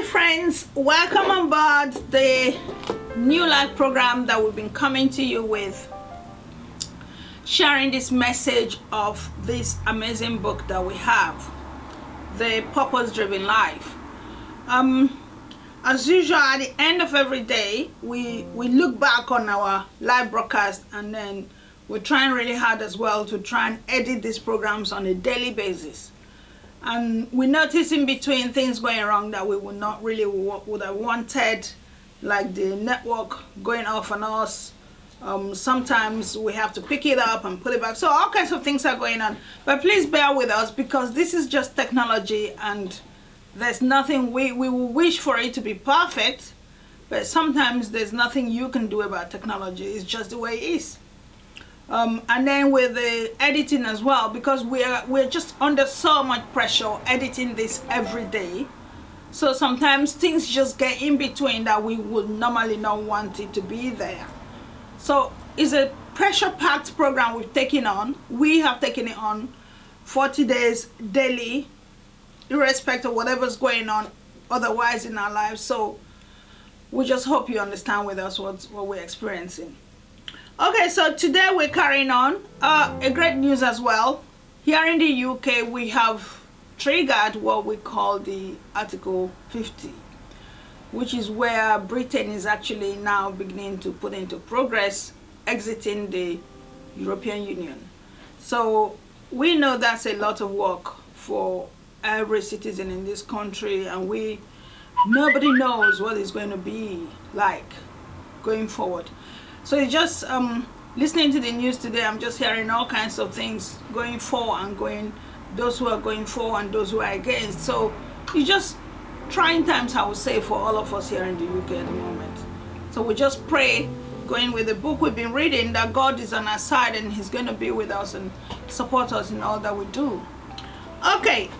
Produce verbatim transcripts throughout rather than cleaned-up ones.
Hi friends, welcome on board the New Life program that we've been coming to you with, sharing this message of this amazing book that we have, The Purpose Driven Life. Um, as usual, at the end of every day, we, we look back on our live broadcast, and then we're trying really hard as well to try and edit these programs on a daily basis. And we notice in between things going wrong that we would not really would have wanted, like the network going off on us. Um, sometimes we have to pick it up and put it back. So all kinds of things are going on. But please bear with us, because this is just technology, and there's nothing we, we will wish for it to be perfect. But sometimes there's nothing you can do about technology. It's just the way it is. Um, and then with the editing as well, because we're we're just under so much pressure editing this every day, so sometimes things just get in between that we would normally not want it to be there. So it's a pressure-packed program we've taken on. We have taken it on forty days daily, irrespective of whatever's going on otherwise in our lives. So we just hope you understand with us what what we're experiencing. Okay, so today we're carrying on. Uh, a great news as well. Here in the U K, we have triggered what we call the Article fifty, which is where Britain is actually now beginning to put into progress exiting the European Union. So we know that's a lot of work for every citizen in this country, and we nobody knows what it's going to be like going forward. So it's just um, listening to the news today, I'm just hearing all kinds of things going for and going, those who are going for and those who are against. So it's just trying times, I would say, for all of us here in the U K at the moment. So we just pray, going with the book we've been reading, that God is on our side and He's going to be with us and support us in all that we do. Okay,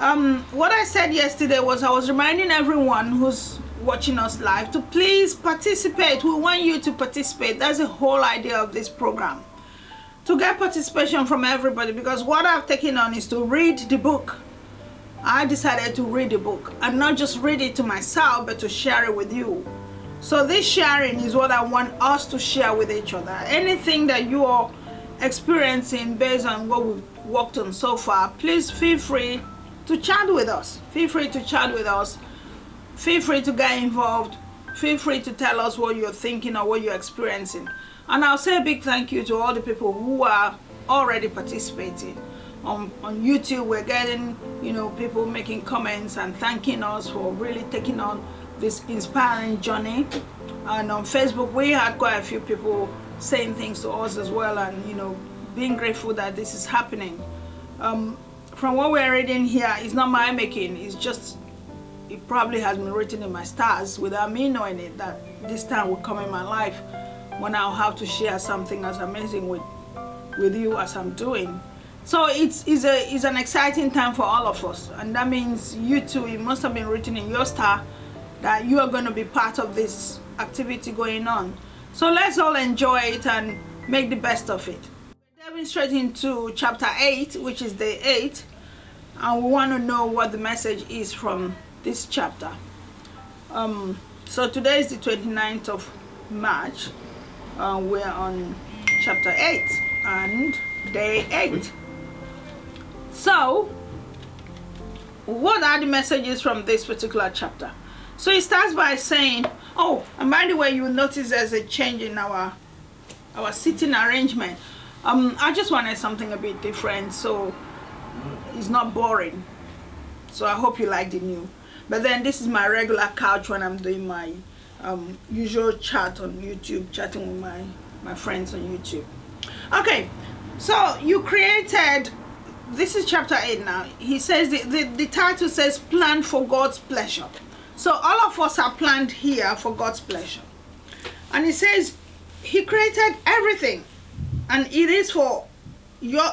um, what I said yesterday was I was reminding everyone who's watching us live to please participate. We want you to participate. That's the whole idea of this program, to get participation from everybody, because what I've taken on is to read the book. I decided to read the book, and not just read it to myself, but to share it with you. So this sharing is what I want us to share with each other. Anything that you are experiencing based on what we've worked on so far, please feel free to chat with us. Feel free to chat with us. Feel free to get involved. Feel free to tell us what you're thinking or what you're experiencing. And I'll say a big thank you to all the people who are already participating. On, on YouTube, we're getting, you know, people making comments and thanking us for really taking on this inspiring journey. And on Facebook, we had quite a few people saying things to us as well, and, you know, being grateful that this is happening. Um, from what we're reading here, it's not my making, it's just it probably has been written in my stars without me knowing it, that this time will come in my life when I'll have to share something as amazing with with you as I'm doing. So it's, it's, a, it's an exciting time for all of us, and that means you too, it must have been written in your star that you are going to be part of this activity going on. So let's all enjoy it and make the best of it. We're diving straight into chapter eight, which is day eight, and we want to know what the message is from this chapter. Um, so today is the twenty-ninth of March. Uh, we're on chapter eight and day eight. So what are the messages from this particular chapter? So it starts by saying, oh, and by the way, you'll notice there's a change in our our seating arrangement. Um, I just wanted something a bit different, so it's not boring. So I hope you like the new. But then this is my regular couch when I'm doing my um, usual chat on YouTube, chatting with my, my friends on YouTube. Okay, so you created, this is chapter eight now. He says, the, the, the title says, Plan for God's Pleasure. So all of us are planned here for God's pleasure. And he says, He created everything. And it is for your,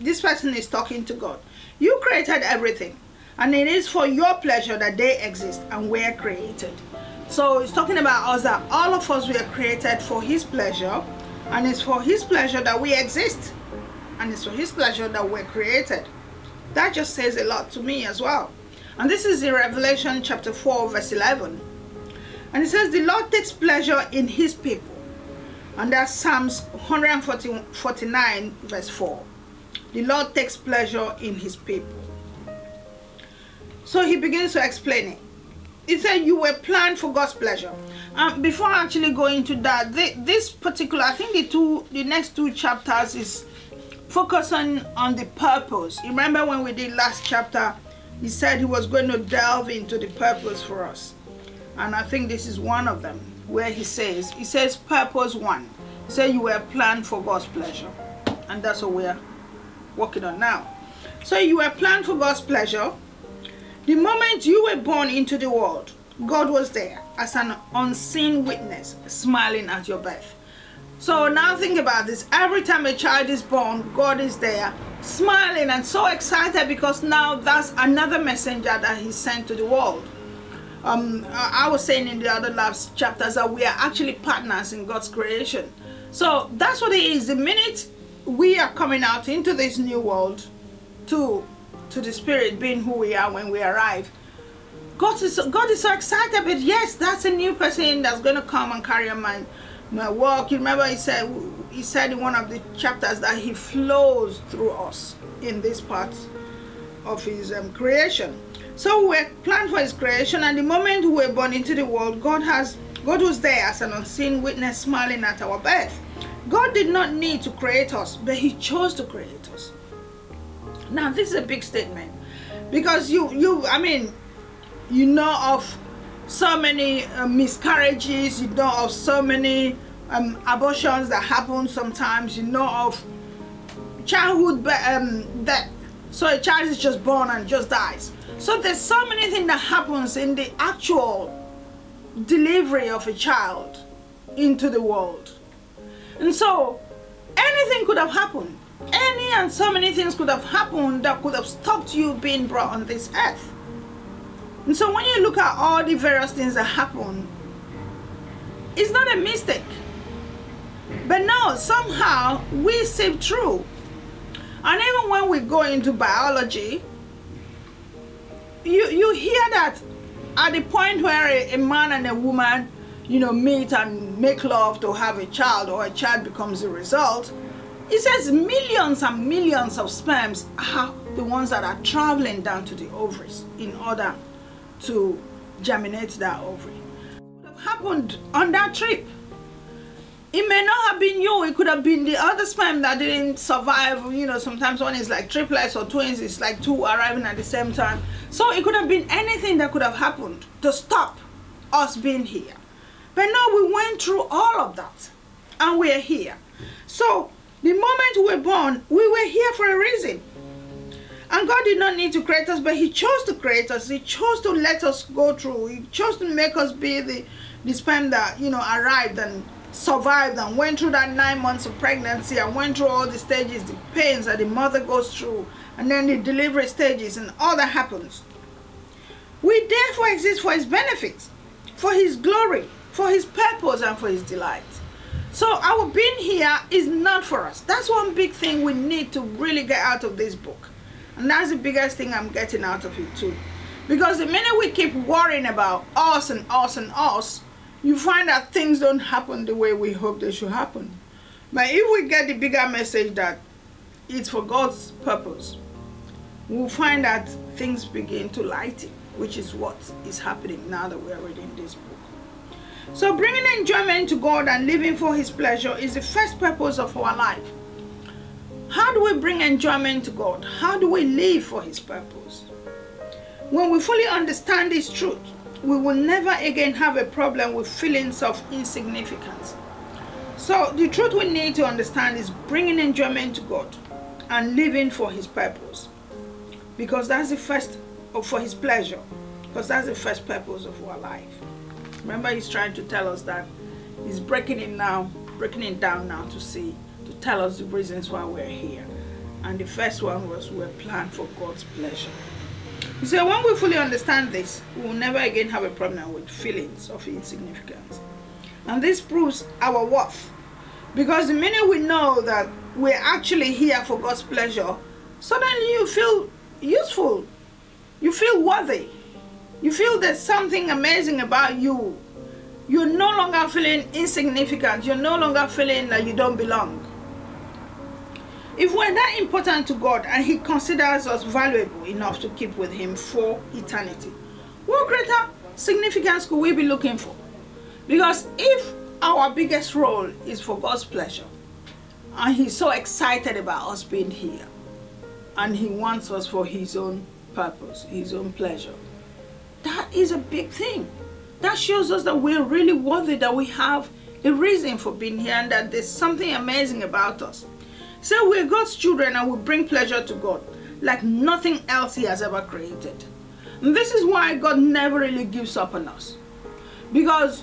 this person is talking to God. You created everything. And it is for your pleasure that they exist and we're created. So it's talking about us, that all of us were created for His pleasure, and it's for His pleasure that we exist, and it's for His pleasure that we're created. That just says a lot to me as well. And this is in Revelation chapter four verse eleven. And it says, the Lord takes pleasure in his people. And that's Psalms one forty-nine verse four. The Lord takes pleasure in his people. So he begins to explain it. It said you were planned for God's pleasure. Um, before I actually go into that, the, this particular, I think the two, the next two chapters is focusing on the purpose. You remember when we did last chapter, he said he was going to delve into the purpose for us. And I think this is one of them where he says, he says purpose one. He said you were planned for God's pleasure. And that's what we're working on now. So you were planned for God's pleasure. The moment you were born into the world, God was there as an unseen witness, smiling at your birth. So now think about this. Every time a child is born, God is there, smiling and so excited because now that's another messenger that he sent to the world. Um, I was saying in the other last chapters that we are actually partners in God's creation. So that's what it is. The minute we are coming out into this new world to to the spirit being who we are when we arrive, God is, God is so excited. But yes, that's a new person that's going to come and carry on my, my work. You remember he said, he said in one of the chapters that he flows through us in this part of his um, creation. So we're planned for his creation, and the moment we were born into the world, God has God was there as an unseen witness smiling at our birth. God did not need to create us, but he chose to create us. Now this is a big statement, because you you I mean you know of so many uh, miscarriages, you know of so many um, abortions that happen sometimes, you know of childhood um, death. So a child is just born and just dies. So there's so many things that happens in the actual delivery of a child into the world, and so anything could have happened. Any and so many things could have happened that could have stopped you being brought on this earth. And so when you look at all the various things that happen, it's not a mistake. But now somehow we sift through. And even when we go into biology, you, you hear that at the point where a, a man and a woman, you know, meet and make love to have a child, or a child becomes the result, it says millions and millions of sperms are the ones that are traveling down to the ovaries in order to germinate that ovary. It could have happened on that trip. It may not have been you, it could have been the other sperm that didn't survive. You know, sometimes one is like triplets or twins, it's like two arriving at the same time. So it could have been anything that could have happened to stop us being here. But now we went through all of that and we're here. So the moment we were born, we were here for a reason. And God did not need to create us, but he chose to create us. He chose to let us go through. He chose to make us be the, the sperm that, you know, arrived and survived and went through that nine months of pregnancy and went through all the stages, the pains that the mother goes through, and then the delivery stages and all that happens. We therefore exist for his benefits, for his glory, for his purpose, and for his delight. So our being here is not for us. That's one big thing we need to really get out of this book. And that's the biggest thing I'm getting out of it too. Because the minute we keep worrying about us and us and us, you find that things don't happen the way we hope they should happen. But if we get the bigger message that it's for God's purpose, we'll find that things begin to lighten, which is what is happening now that we're reading this book. So bringing enjoyment to God and living for his pleasure is the first purpose of our life. How do we bring enjoyment to God? How do we live for his purpose? When we fully understand this truth, we will never again have a problem with feelings of insignificance. So the truth we need to understand is bringing enjoyment to God and living for his purpose. Because that's the first, or for his pleasure, because that's the first purpose of our life. Remember, he's trying to tell us that he's breaking it now, breaking it down now to see, to tell us the reasons why we're here. And the first one was we're planned for God's pleasure. You see, when we fully understand this, we will never again have a problem with feelings of insignificance. And this proves our worth. Because the minute we know that we're actually here for God's pleasure, suddenly you feel useful. You feel worthy. You feel there's something amazing about you. You're no longer feeling insignificant. You're no longer feeling like you don't belong. If we're that important to God and He considers us valuable enough to keep with Him for eternity, what greater significance could we be looking for? Because if our biggest role is for God's pleasure, and He's so excited about us being here, and He wants us for His own purpose, His own pleasure, that is a big thing. That shows us that we're really worthy, that we have a reason for being here, and that there's something amazing about us. So we're God's children and we bring pleasure to God like nothing else He has ever created. And this is why God never really gives up on us. Because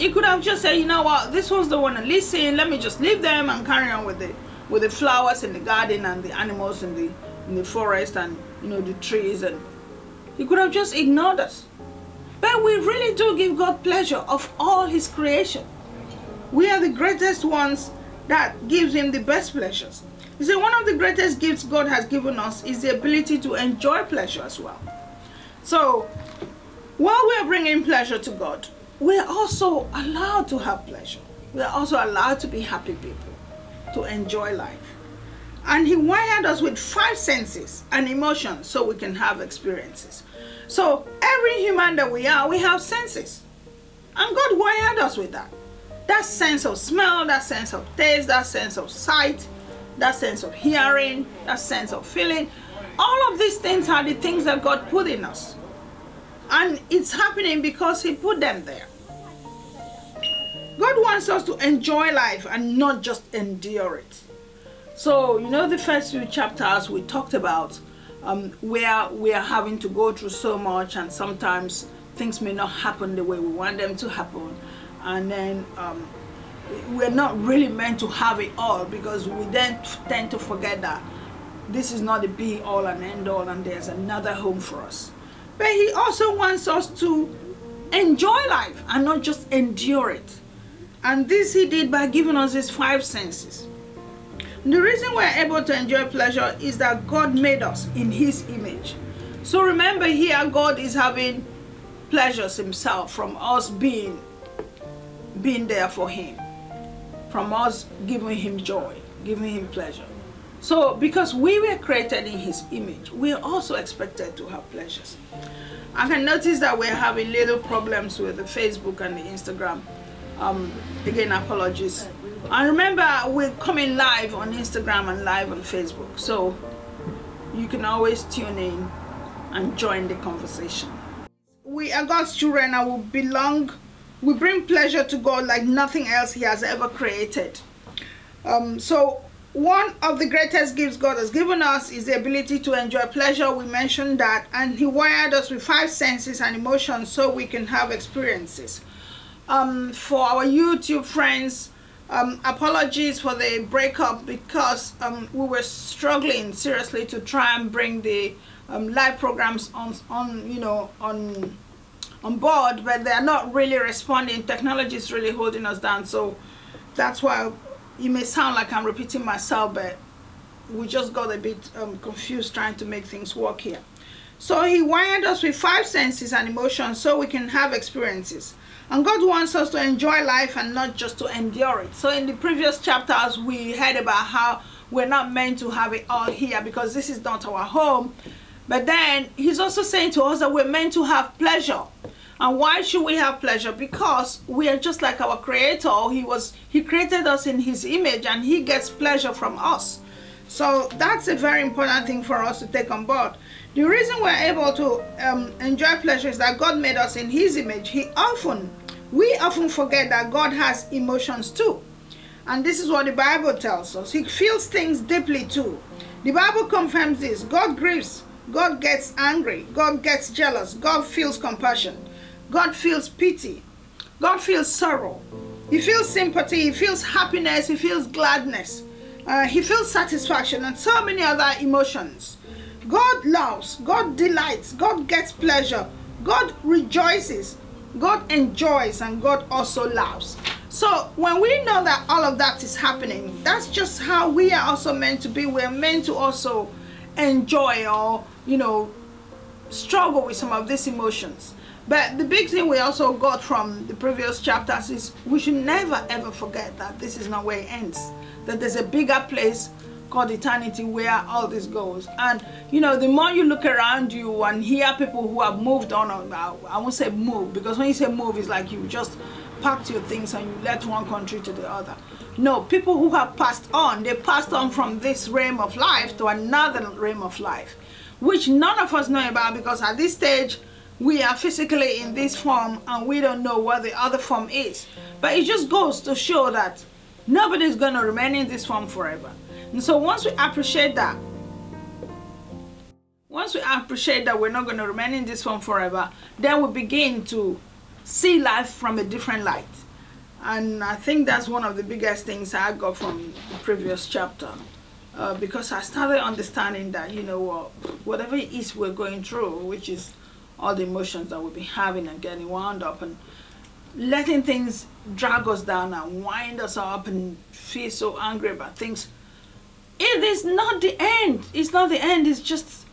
He could have just said, you know what, this was the one at least saying, let me just leave them and carry on with the, with the flowers in the garden and the animals in the, in the forest and, you know, the trees. And He could have just ignored us. But we really do give God pleasure of all His creation. We are the greatest ones that gives Him the best pleasures. You see, one of the greatest gifts God has given us is the ability to enjoy pleasure as well. So, while we are bringing pleasure to God, we are also allowed to have pleasure. We are also allowed to be happy people, to enjoy life. And He wired us with five senses and emotions so we can have experiences. So every human that we are, we have senses. And God wired us with that. That sense of smell, that sense of taste, that sense of sight, that sense of hearing, that sense of feeling. All of these things are the things that God put in us. And it's happening because He put them there. God wants us to enjoy life and not just endure it. So, you know, the first few chapters we talked about um, where we are having to go through so much and sometimes things may not happen the way we want them to happen. And then um, we're not really meant to have it all, because we then tend to forget that this is not the be all and end all and there's another home for us. But He also wants us to enjoy life and not just endure it. And this He did by giving us His five senses. And the reason we're able to enjoy pleasure is that God made us in His image. So remember here, God is having pleasures Himself from us being being there for Him, from us giving Him joy, giving Him pleasure. So because we were created in His image, we are also expected to have pleasures. I can notice that we're having little problems with the Facebook and the Instagram. Um, again, apologies. And remember, we're coming live on Instagram and live on Facebook, so you can always tune in and join the conversation. We are God's children and we belong. We bring pleasure to God like nothing else He has ever created. Um, so one of the greatest gifts God has given us is the ability to enjoy pleasure. We mentioned that. And He wired us with five senses and emotions so we can have experiences. Um, for our YouTube friends, um, apologies for the breakup, because um, we were struggling seriously to try and bring the um, live programs on, on, you know, on... on board, but they're not really responding. Technology is really holding us down, so that's why it may sound like I'm repeating myself, but we just got a bit um, confused trying to make things work here. So He wired us with five senses and emotions so we can have experiences. And God wants us to enjoy life and not just to endure it. So in the previous chapters we heard about how we're not meant to have it all here because this is not our home. But then He's also saying to us that we're meant to have pleasure. And why should we have pleasure? Because we are just like our Creator. He was, He created us in His image and He gets pleasure from us. So that's a very important thing for us to take on board. The reason we're able to um, enjoy pleasure is that God made us in His image. He often, we often forget that God has emotions too. And this is what the Bible tells us. He feels things deeply too. The Bible confirms this. God grieves. God gets angry. God gets jealous. God feels compassion. God feels pity. God feels sorrow. He feels sympathy. He feels happiness. He feels gladness. Uh, he feels satisfaction and so many other emotions. God loves. God delights. God gets pleasure. God rejoices. God enjoys, and God also loves. So when we know that all of that is happening, that's just how we are also meant to be. We're meant to also enjoy or, you know, struggle with some of these emotions. But the big thing we also got from the previous chapters is we should never ever forget that this is not where it ends, that there's a bigger place called eternity where all this goes. And you know, the more you look around you and hear people who have moved on, I won't say move, because when you say move, it's like you just packed your things and you left one country to the other. No, people who have passed on, they passed on from this realm of life to another realm of life, which none of us know about, because at this stage we are physically in this form and we don't know what the other form is. But it just goes to show that nobody's going to remain in this form forever. And so once we appreciate that, once we appreciate that we're not going to remain in this form forever, then we begin to see life from a different light. And I think that's one of the biggest things I got from the previous chapter, uh, because I started understanding that, you know, whatever it is we're going through, which is all the emotions that we've been having and getting wound up and letting things drag us down and wind us up and feel so angry about things, it is not the end. It's not the end. It's just,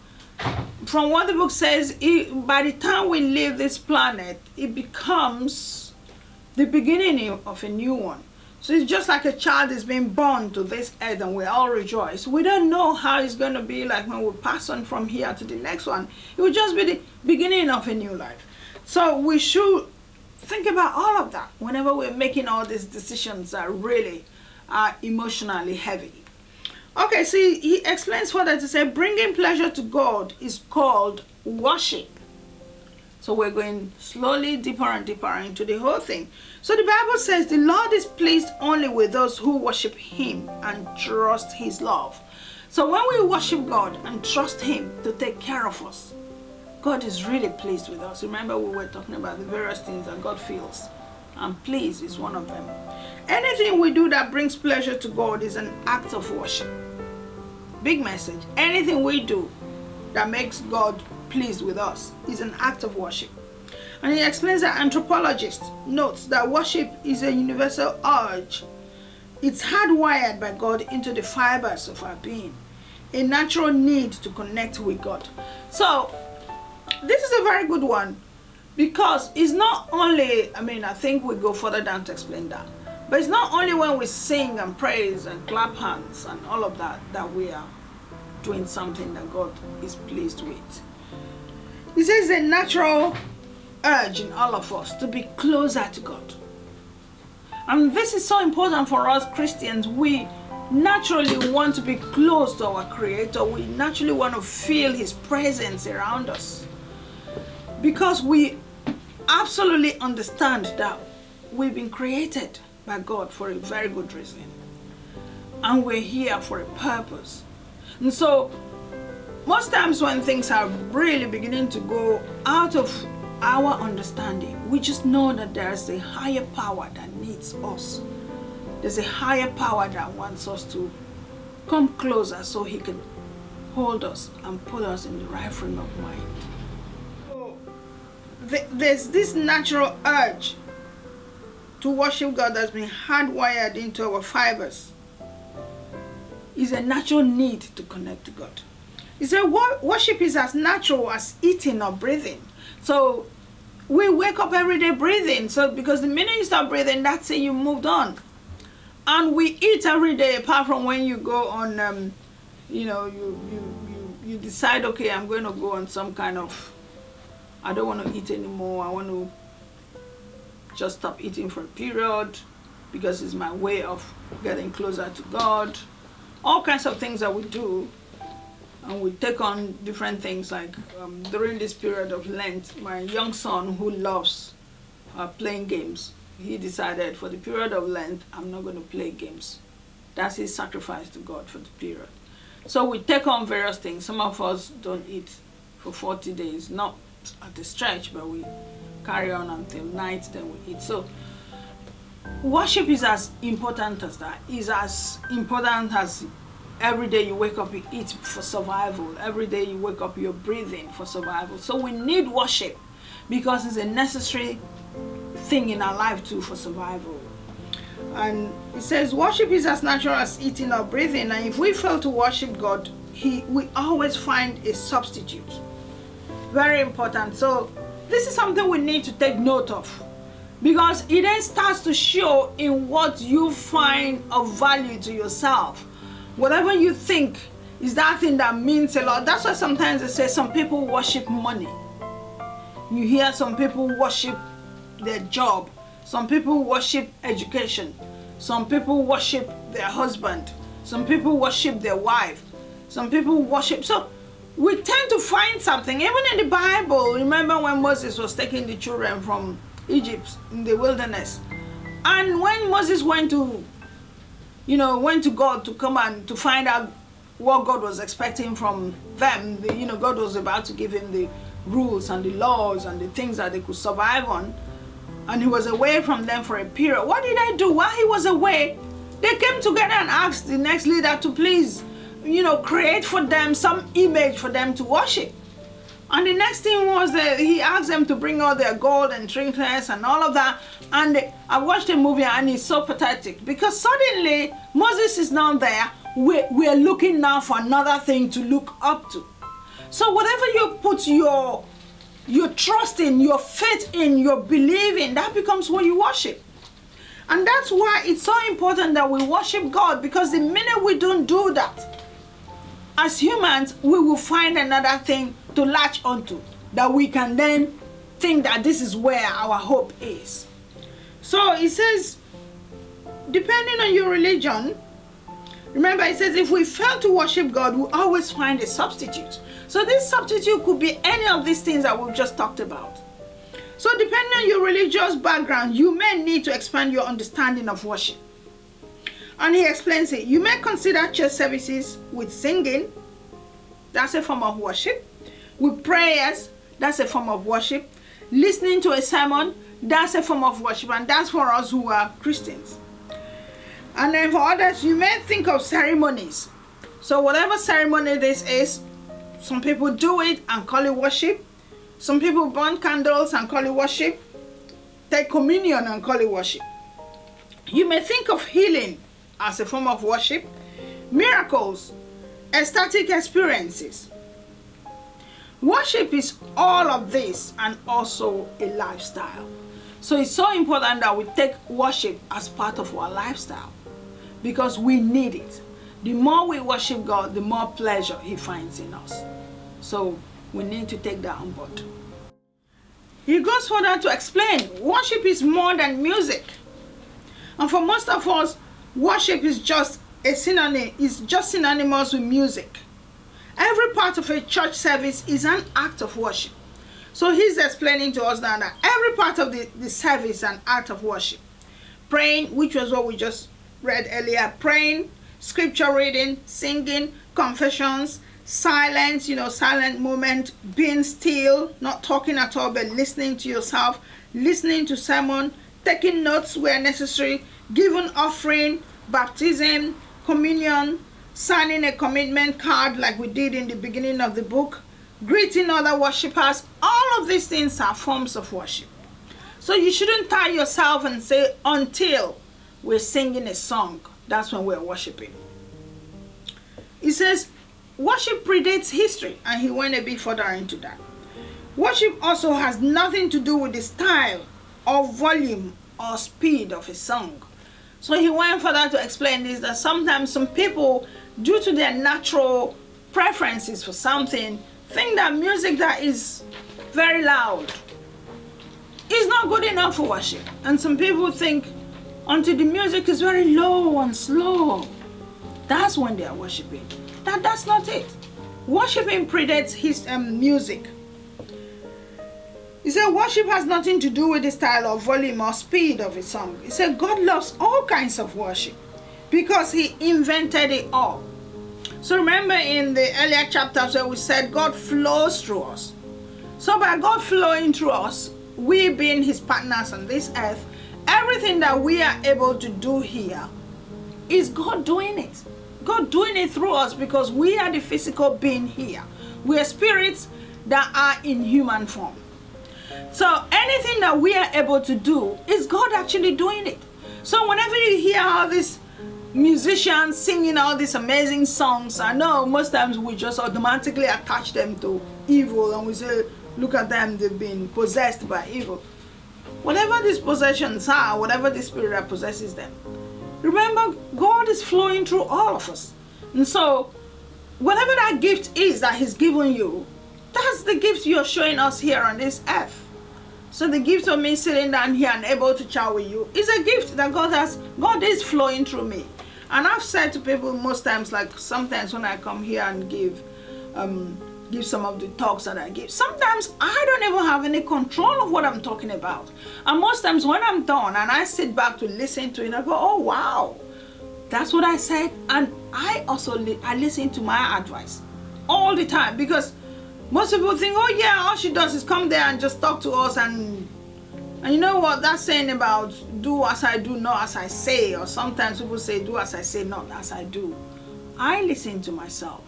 from what the book says, it, by the time we leave this planet, it becomes the beginning of a new one. So it's just like a child is being born to this earth and we all rejoice. We don't know how it's going to be like when we pass on from here to the next one. It will just be the beginning of a new life. So we should think about all of that whenever we're making all these decisions that really are emotionally heavy. Okay, so he explains further to say, bringing pleasure to God is called worship. So we're going slowly deeper and deeper into the whole thing. So the Bible says the Lord is pleased only with those who worship Him and trust His love. So when we worship God and trust Him to take care of us, God is really pleased with us. Remember, we were talking about the various things that God feels, and pleased is one of them. Anything we do that brings pleasure to God is an act of worship. Big message. Anything we do that makes God pleased with us is an act of worship. And he explains that anthropologist notes that worship is a universal urge. It's hardwired by God into the fibers of our being, a natural need to connect with God. So this is a very good one, because it's not only, I mean, I think we go further down to explain that, but it's not only when we sing and praise and clap hands and all of that that we are doing something that God is pleased with. He says a natural urge in all of us to be closer to God. And this is so important for us Christians. We naturally want to be close to our Creator. We naturally want to feel His presence around us, because we absolutely understand that we've been created by God for a very good reason, and we're here for a purpose. And so most times when things are really beginning to go out of our understanding, we just know that there's a higher power that needs us. There's a higher power that wants us to come closer so He can hold us and put us in the right frame of mind. So there's this natural urge to worship God that's been hardwired into our fibers. Is a natural need to connect to God. He said worship is as natural as eating or breathing. So we wake up every day breathing. So because the minute you start breathing, that's it, you moved on. And we eat every day, apart from when you go on, um, you know, you, you, you, you decide, okay, I'm going to go on some kind of, I don't want to eat anymore, I want to just stop eating for a period because it's my way of getting closer to God. All kinds of things that we do, and we take on different things. Like um, during this period of Lent, my young son, who loves uh, playing games, he decided for the period of Lent, I'm not going to play games. That's his sacrifice to God for the period. So we take on various things. Some of us don't eat for forty days, not at a stretch, but we carry on until night, then we eat. So worship is as important as that. It's as important as every day you wake up you eat for survival. Every day you wake up you're breathing for survival. So we need worship because it's a necessary thing in our life too for survival. And it says worship is as natural as eating or breathing, and if we fail to worship God, he we always find a substitute. very important. So this is something we need to take note of, because it then starts to show in what you find of value to yourself. Whatever you think is that thing that means a lot. That's why sometimes they say some people worship money. You hear some people worship their job, some people worship education, some people worship their husband, some people worship their wife, some people worship. So we tend to find something, even in the Bible. Remember when Moses was taking the children from Egypt in the wilderness, and when Moses went to, you know, went to God to come and to find out what God was expecting from them, the, you know, God was about to give him the rules and the laws and the things that they could survive on, and he was away from them for a period. What did they do while he was away? They came together and asked the next leader to please, you know, create for them some image for them to worship. And the next thing was that he asked them to bring all their gold and trinkets and all of that. And they, I watched a movie and it's so pathetic, because suddenly Moses is not there. We, we're looking now for another thing to look up to. So whatever you put your, your trust in, your faith in, your belief in, that becomes what you worship. And that's why it's so important that we worship God, because the minute we don't do that, as humans, we will find another thing to latch onto that we can then think that this is where our hope is. So it says, depending on your religion, remember it says if we fail to worship God, we always find a substitute. So this substitute could be any of these things that we've just talked about. So depending on your religious background, you may need to expand your understanding of worship. And he explains it. You may consider church services with singing. That's a form of worship. With prayers, that's a form of worship. Listening to a sermon, that's a form of worship. And that's for us who are Christians. And then for others, you may think of ceremonies. So whatever ceremony this is, some people do it and call it worship. Some people burn candles and call it worship. Take communion and call it worship. You may think of healing as a form of worship, miracles, ecstatic experiences. Worship is all of this and also a lifestyle. So it's so important that we take worship as part of our lifestyle, because we need it. The more we worship God, the more pleasure he finds in us. So we need to take that on board. He goes further to explain, worship is more than music. And for most of us, worship is just a synonym, is just synonymous with music. Every part of a church service is an act of worship. So he's explaining to us now that every part of the, the service is an act of worship. Praying, which was what we just read earlier, praying, scripture reading, singing, confessions, silence, you know, silent moment, being still, not talking at all, but listening to yourself, listening to sermon, taking notes where necessary, giving offering, baptism, communion, signing a commitment card like we did in the beginning of the book, greeting other worshippers. All of these things are forms of worship. So you shouldn't tie yourself and say, until we're singing a song, that's when we're worshiping. It says, worship predates history, and he went a bit further into that. Worship also has nothing to do with the style or volume or speed of a song. So he went further to explain this, that sometimes some people, due to their natural preferences for something, think that music that is very loud is not good enough for worship. And some people think until the music is very low and slow, that's when they are worshiping. That, that's not it. Worshiping predates his um, music. He said worship has nothing to do with the style or volume or speed of a song. He said God loves all kinds of worship because he invented it all. So remember in the earlier chapters where we said God flows through us. So by God flowing through us, we being his partners on this earth, everything that we are able to do here is God doing it. God doing it through us, because we are the physical being here. We are spirits that are in human form. So anything that we are able to do is God actually doing it. So whenever you hear all these musicians singing all these amazing songs, I know most times we just automatically attach them to evil and we say, Look at them, they've been possessed by evil. Whatever these possessions are, whatever the spirit that possesses them, remember, God is flowing through all of us. And so, whatever that gift is that he's given you, that's the gift you're showing us here on this earth. So the gift of me sitting down here and able to chat with you is a gift that God has. God is flowing through me. And I've said to people most times, like sometimes when I come here and give um, give some of the talks that I give, sometimes I don't even have any control of what I'm talking about. And most times when I'm done and I sit back to listen to it, I go, oh wow, that's what I said. And I also li I listen to my advice all the time, because most people think, oh yeah, all she does is come there and just talk to us, and and you know what that's saying about do as I do, not as I say, or sometimes people say do as I say, not as I do. I listen to myself,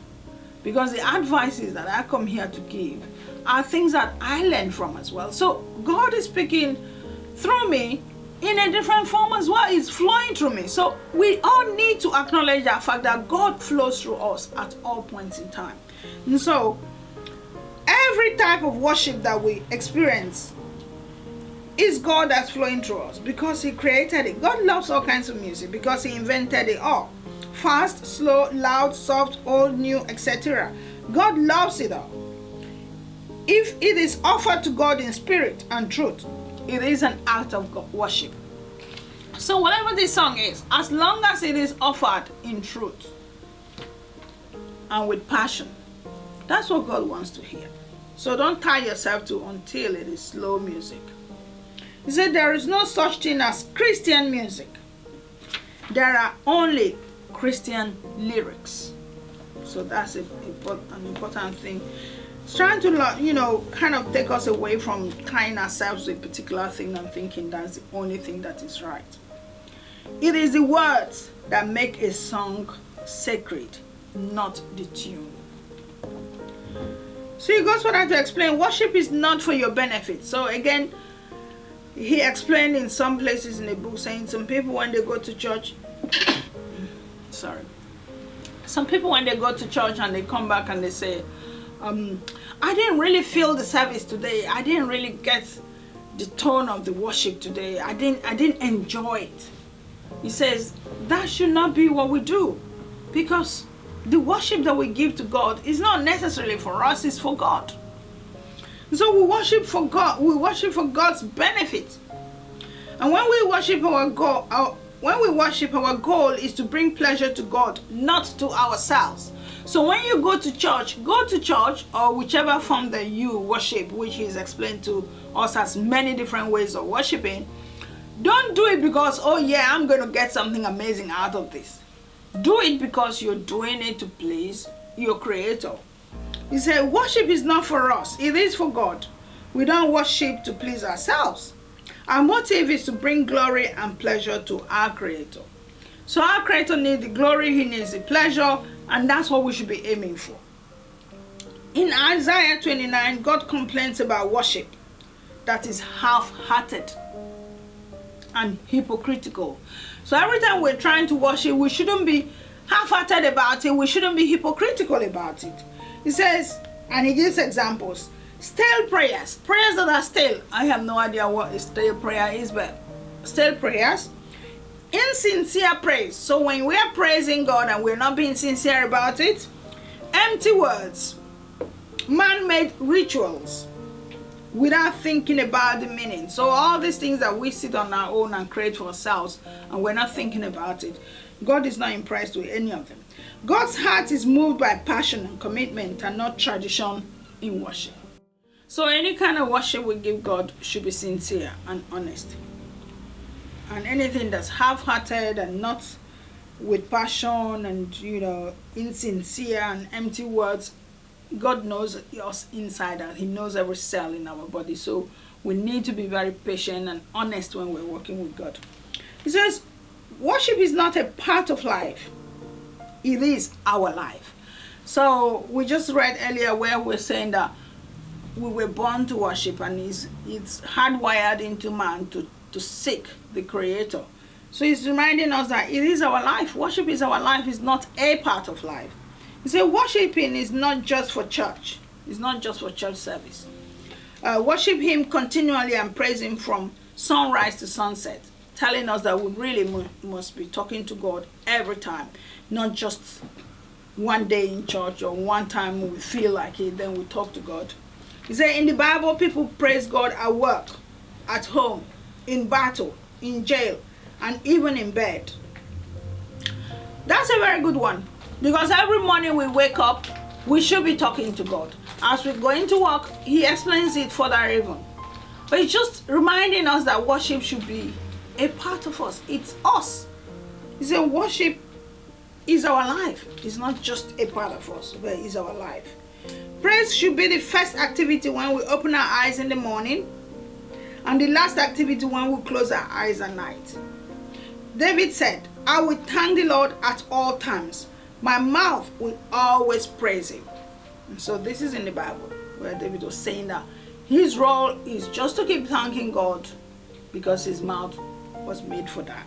because the advices that I come here to give are things that I learn from as well. So God is speaking through me in a different form as well. It's flowing through me. So we all need to acknowledge the fact that God flows through us at all points in time. And so every type of worship that we experience is God that's flowing through us, because he created it. God loves all kinds of music because he invented it all. Fast, slow, loud, soft, old, new, et cetera. God loves it all. If it is offered to God in spirit and truth, it is an act of God worship. So whatever this song is, as long as it is offered in truth and with passion, that's what God wants to hear. So don't tie yourself to until it is slow music. He said there is no such thing as Christian music. There are only Christian lyrics. So that's a, a, an important thing. It's trying to, you know, kind of take us away from tying ourselves to a particular thing and thinking that's the only thing that is right. It is the words that make a song sacred, not the tune. So he goes further to explain, worship is not for your benefit. So again, he explained in some places in the book, saying some people when they go to church, sorry, some people when they go to church and they come back and they say, um, I didn't really feel the service today. I didn't really get the tone of the worship today. I didn't, I didn't enjoy it. He says, that should not be what we do, because the worship that we give to God is not necessarily for us, it's for God. So we worship for God, we worship for God's benefit. And when we worship our goal, our, when we worship, our goal is to bring pleasure to God, not to ourselves. So when you go to church, go to church or whichever form that you worship, which is explained to us as many different ways of worshiping. Don't do it because, oh yeah, I'm going to get something amazing out of this. Do it because you're doing it to please your Creator. He said, worship is not for us, it is for God. We don't worship to please ourselves. Our motive is to bring glory and pleasure to our Creator. So our Creator needs the glory, he needs the pleasure, and that's what we should be aiming for. In Isaiah twenty-nine, God complains about worship that is half-hearted and hypocritical. So every time we're trying to worship, we shouldn't be half-hearted about it. We shouldn't be hypocritical about it. He says, and he gives examples, stale prayers, prayers that are stale. I have no idea what a stale prayer is, but stale prayers. Insincere praise. So when we are praising God and we're not being sincere about it. Empty words. Man-made rituals, without thinking about the meaning. So all these things that we sit on our own and create for ourselves, and we're not thinking about it, God is not impressed with any of them. God's heart is moved by passion and commitment, and not tradition in worship. So any kind of worship we give God should be sincere and honest. And anything that's half-hearted and not with passion and, you know, insincere and empty words, God knows us inside out. He knows every cell in our body. So we need to be very patient and honest when we're working with God. He says, worship is not a part of life. It is our life. So we just read earlier where we're saying that we were born to worship, and it's, it's hardwired into man to, to seek the Creator. So he's reminding us that it is our life. Worship is our life. It's not a part of life. He said, worshiping is not just for church. It's not just for church service. Uh, worship him continually and praise him from sunrise to sunset, telling us that we really must be talking to God every time, not just one day in church or one time we feel like it, then we talk to God. He said in the Bible, people praise God at work, at home, in battle, in jail, and even in bed. That's a very good one, because every morning we wake up, we should be talking to God. As we go into work, he explains it further even. But it's just reminding us that worship should be a part of us. It's us. He said worship is our life. It's not just a part of us, but it's our life. Praise should be the first activity when we open our eyes in the morning, and the last activity when we close our eyes at night. David said, I will thank the Lord at all times. My mouth will always praise him. And so this is in the Bible where David was saying that his role is just to keep thanking God, because his mouth was made for that.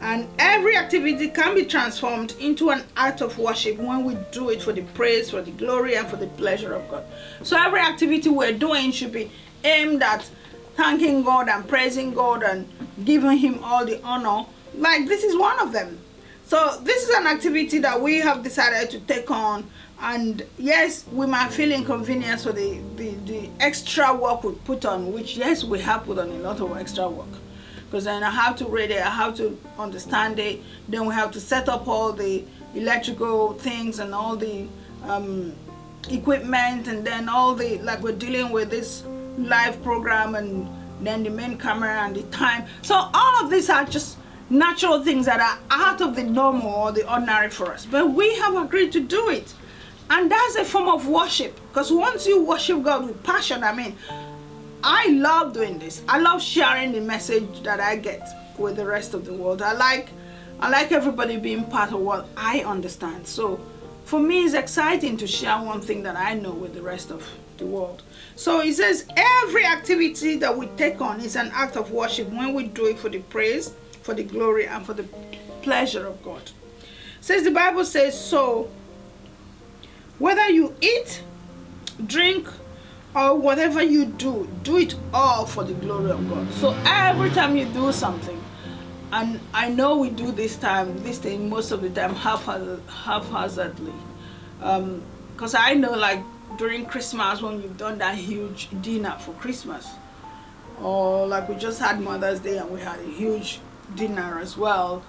And every activity can be transformed into an act of worship when we do it for the praise, for the glory, and for the pleasure of God. So every activity we're doing should be aimed at thanking God and praising God and giving him all the honor. Like this is one of them. So this is an activity that we have decided to take on, and yes, we might feel inconvenience for the, the, the extra work we put on, which yes, we have put on a lot of extra work. Because then I have to read it, I have to understand it, then we have to set up all the electrical things and all the um, equipment, and then all the, like we're dealing with this live program, and then the main camera and the time. So all of these are just natural things that are out of the normal or the ordinary for us. But we have agreed to do it. And that's a form of worship, because once you worship God with passion, I mean, I love doing this. I love sharing the message that I get with the rest of the world. I like, I like everybody being part of what I understand. So for me, it's exciting to share one thing that I know with the rest of the world. So it says every activity that we take on is an act of worship when we do it for the praise, for the glory, and for the pleasure of God. Says the Bible says so. Whether you eat, drink, or whatever you do, do it all for the glory of God. So every time you do something, and I know we do this time, this thing most of the time haphazardly, um, because I know like during Christmas when you've done that huge dinner for Christmas, or like we just had Mother's Day and we had a huge dinner as well,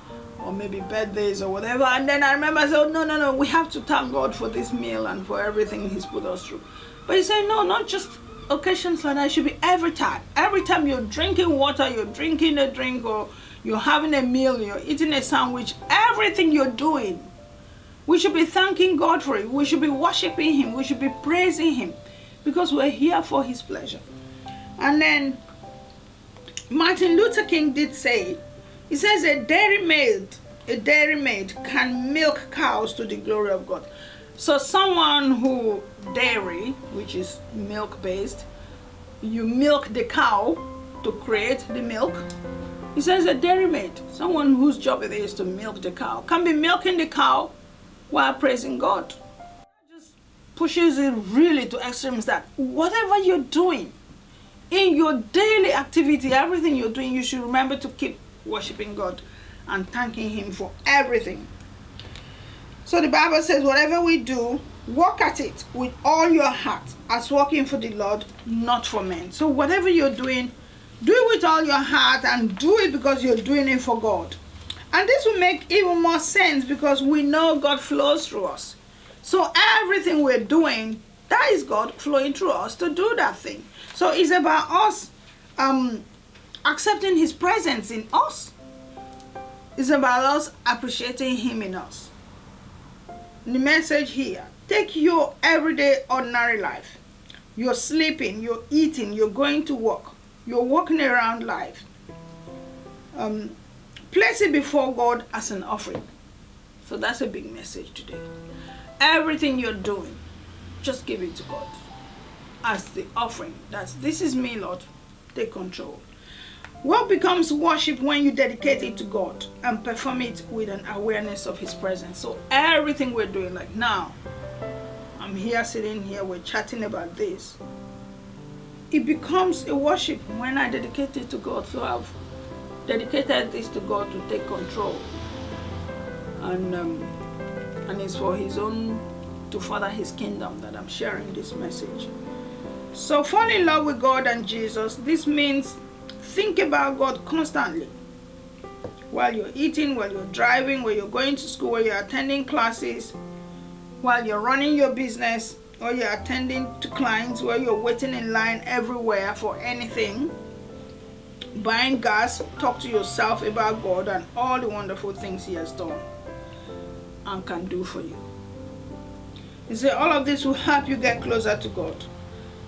or maybe birthdays or whatever, and then I remember I said, oh, no, no, no, we have to thank God for this meal and for everything he's put us through. But he said, no, not just occasions like that. It should be every time. Every time you're drinking water, you're drinking a drink, or you're having a meal, you're eating a sandwich, everything you're doing, we should be thanking God for it. We should be worshiping him. We should be praising him, because we're here for his pleasure. And then Martin Luther King did say, he says, a dairymaid, a dairymaid can milk cows to the glory of God. So someone who dairy, which is milk based, you milk the cow to create the milk. He says a dairymaid, someone whose job it is to milk the cow, can be milking the cow while praising God. It just pushes it really to extremes that whatever you're doing, in your daily activity, everything you're doing, you should remember to keep worshiping God and thanking him for everything. So the Bible says, whatever we do, work at it with all your heart, as working for the Lord, not for men. So whatever you're doing, do it with all your heart, and do it because you're doing it for God. And this will make even more sense, because we know God flows through us. So everything we're doing, that is God flowing through us to do that thing. So it's about us um, accepting his presence in us. It's about us appreciating him in us. The message here, take your everyday ordinary life. You're sleeping, you're eating, you're going to work, you're walking around life. Um, place it before God as an offering. So that's a big message today. Everything you're doing, just give it to God as the offering. That's, this is me, Lord, take control. What becomes worship when you dedicate it to God and perform it with an awareness of his presence? So everything we're doing, like now, I'm here sitting here, we're chatting about this. it becomes a worship when I dedicate it to God. So I've dedicated this to God to take control, and um, and it's for His own, to further His kingdom, that I'm sharing this message. So fall in love with God and Jesus. This means think about God constantly. While you're eating, while you're driving, while you're going to school, while you're attending classes, while you're running your business, or you're attending to clients, where you're waiting in line everywhere for anything, buying gas, talk to yourself about God and all the wonderful things He has done and can do for you. You see, all of this will help you get closer to God.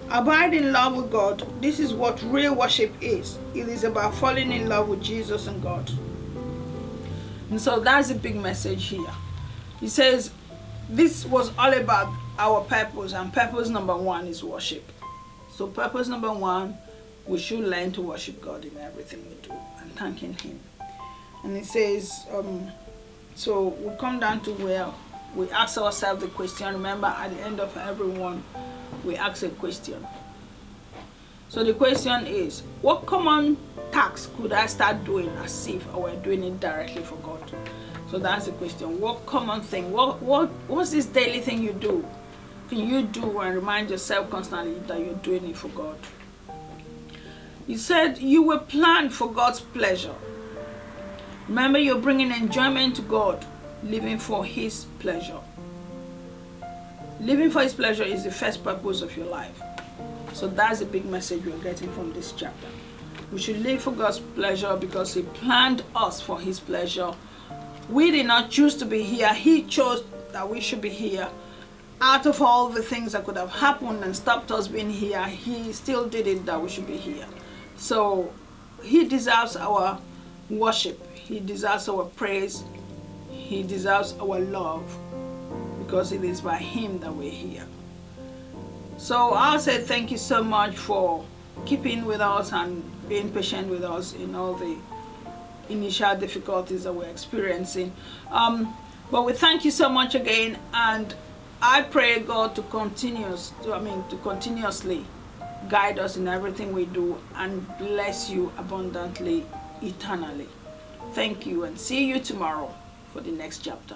Abide in love with God. This is what real worship is. It is about falling in love with Jesus and God. And so that's a big message here. He says this was all about our purpose, and purpose number one is worship. So purpose number one, we should learn to worship God in everything we do and thanking Him. And it says, um, so we come down to where we ask ourselves the question. Remember, at the end of everyone, we ask a question. So the question is, what common task could I start doing as if I were doing it directly for God? So that's the question. What common thing, what, what, what's this daily thing you do? Can you do and remind yourself constantly that you're doing it for God? You said you were planned for God's pleasure. Remember, you're bringing enjoyment to God, living for His pleasure. Living for His pleasure is the first purpose of your life. So that's the big message we're getting from this chapter. We should live for God's pleasure because He planned us for His pleasure. We did not choose to be here. He chose that we should be here. Out of all the things that could have happened and stopped us being here, He still did it that we should be here. So He deserves our worship. He deserves our praise. He deserves our love, because it is by Him that we're here. So I'll say thank you so much for keeping with us and being patient with us in all the initial difficulties that we're experiencing. Um, but we thank you so much again, and I pray God to continue, to, I mean, to continuously guide us in everything we do and bless you abundantly, eternally. Thank you, and see you tomorrow for the next chapter.